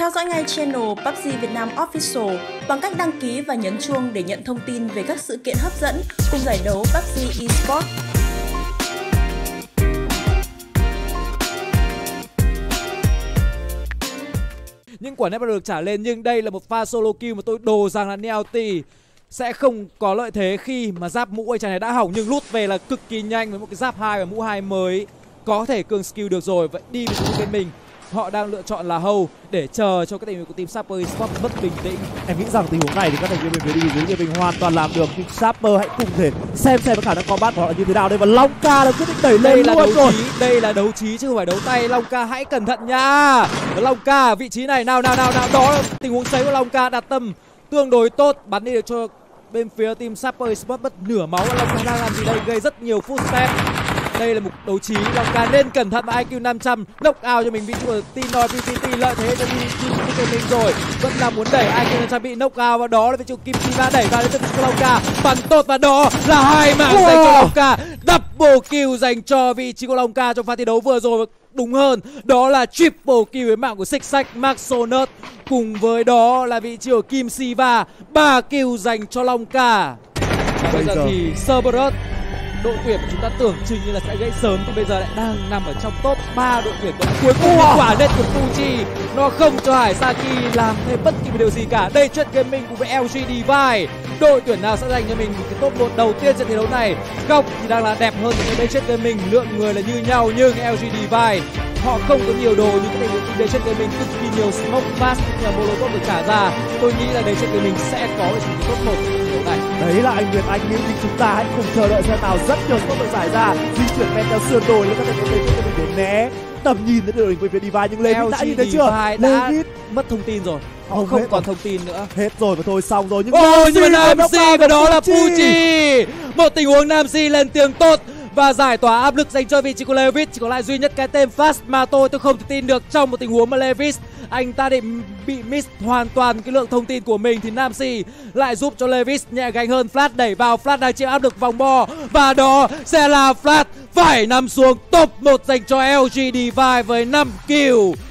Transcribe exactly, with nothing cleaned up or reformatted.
theo dõi ngay channel pê u bê giê Việt Nam Official bằng cách đăng ký và nhấn chuông để nhận thông tin về các sự kiện hấp dẫn cùng giải đấu pê u bê giê Esports. Những quả nét đã được trả lên, nhưng đây là một pha solo kill mà tôi đồ rằng là Nealty sẽ không có lợi thế khi mà giáp mũ chàng này đã hỏng, nhưng lút về là cực kỳ nhanh với một cái giáp hai và mũ hai mới có thể cường skill được rồi. Vậy đi với bên mình, họ đang lựa chọn là hold để chờ cho các thành viên của team Shaper eSport mất bình tĩnh. Em nghĩ rằng tình huống này thì các thành viên bên phía đi dưới mình hoàn toàn làm được, nhưng Shaper hãy cùng thể xem xem có khả năng combat của họ là như thế nào đây. Và LongK là quyết định đẩy lên đây luôn là đấu rồi. Chí, đây là đấu trí chứ không phải đấu tay. LongK hãy cẩn thận nha. LongK vị trí này nào nào nào nào đó là tình huống sấy của LongK, đặt tâm tương đối tốt, bắn đi được cho bên phía team Shaper eSport mất nửa máu. LongK đang làm gì đây, gây rất nhiều footstep. Đây là một đấu trí, LongK nên cẩn thận và i kiu năm trăm knock out cho mình vị trí của Tinoi pê pê tê, lợi thế cho mình rồi. Vẫn là muốn đẩy i kiu năm trăm bị knock out, và đó là vị trí Kim Siva đẩy vào đến tận LongK, bắn tốt và đó là hai mạng wow. dành cho LongK, double kill dành cho vị trí của LongK trong pha thi đấu vừa rồi. Đúng hơn, đó là triple kill với mạng của SixSack Mark Sonert, cùng với đó là vị trí của Kim Siva, ba kill dành cho LongK. Và bây giờ thì Cerberus, đội tuyển chúng ta tưởng chừng như là sẽ gãy sớm thì bây giờ lại đang nằm ở trong top ba đội tuyển cuối cùng. Wow. Quả net của Fuji nó không cho Hải Saki làm thêm bất kỳ một điều gì cả. Daystreet Gaming cùng với lờ giê Divine, đội tuyển nào sẽ giành cho mình cái top một đầu tiên trận thi đấu này? Góc thì đang là đẹp hơn của Daystreet Gaming, lượng người là như nhau, nhưng lờ giê Divine họ không có nhiều đồ như các thành viên của Daystreet Gaming, cực kỳ nhiều smoke mask cũng như là molotov được trả ra. Tôi nghĩ là Daystreet Gaming sẽ có được sự top một điều này. Đấy là anh Việt Anh nghĩ thì chúng ta hãy cùng chờ đợi xem nào. Rất nhiều tốt được giải ra, di chuyển men theo sườn đồi lên các đội của Daystreet Gaming để né tầm nhìn đến đội hình của phía Divine, nhưng Levis đã nhìn thấy chưa? Levis mất thông tin rồi, không, không còn thông tin nữa, hết rồi và thôi xong rồi. Nhưng ôi nhưng mà NamC và đó là Fuji, một tình huống NamC lên tiếng tốt và giải tỏa áp lực dành cho vị trí của Levis. Chỉ còn lại duy nhất cái tên Flash mà tôi tôi không thể tin được, trong một tình huống mà Levis anh ta định bị miss hoàn toàn cái lượng thông tin của mình thì NamC lại giúp cho Levis nhẹ gánh hơn. Flash đẩy vào, Flash đang chịu áp lực vòng bo và đó sẽ là Flash phải nằm xuống top một dành cho lờ giê Divine với năm kill.